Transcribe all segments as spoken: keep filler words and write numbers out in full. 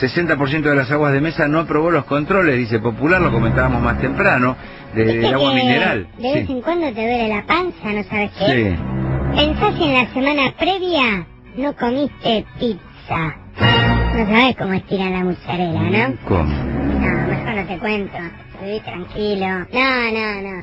sesenta por ciento de las aguas de mesa no aprobó los controles, dice Popular, lo comentábamos más temprano, del agua mineral. De vez sí. en cuando te duele la panza, ¿no sabes qué? Sí. Pensás si en la semana previa no comiste pizza. No sabes cómo estiran la mozzarella, ¿no? ¿Cómo? No, mejor no te cuento. Viví tranquilo. No, no, no.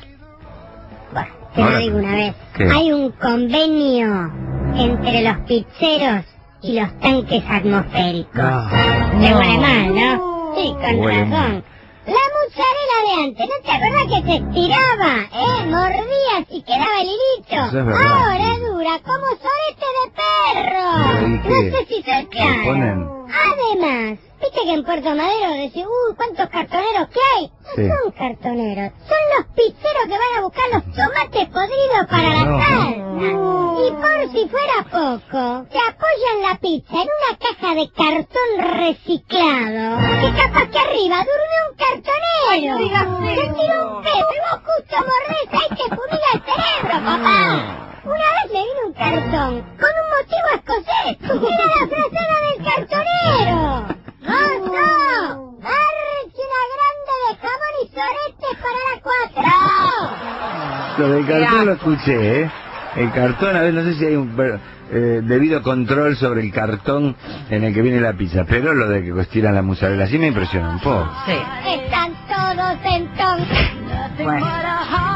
Bueno, te Ahora, lo digo una vez. ¿Qué? Hay un convenio entre los pizzeros y los tanques atmosféricos. No, te no. pone mal, ¿no? Sí, con bueno. razón. La mozzarella de antes, ¿no te acordás que se estiraba? ¿Eh? Mordías y quedaba el hilito. Es Ahora es dura como sorete de perro. No, no sé si se claro. Además, viste que en Puerto Madero decís, uy, ¿cuántos cartoneros que hay? No sí. son cartoneros, son los pizzeros que van a buscar los tomates podridos para no, la salsa. No. Y por si fuera poco, te apoyan la pizza en una caja de cartón reciclado, que capaz que arriba durmió un cartonero. Ay, te tiró un pedo y vos justo mordés, ahí te fumiga el cerebro, papá. Una vez le vino un cartón con un motivo escocés, era la frazada del cartonero. ¡Gonzo! ¡Marque una grande de jamón y sorete para la cuatro! Lo del cartón lo escuché, ¿eh? El cartón, a ver, no sé si hay un eh, debido control sobre el cartón en el que viene la pizza, pero lo de que cocinan la mozzarella sí me impresiona un poco. Sí. Están todos en ton. Bueno.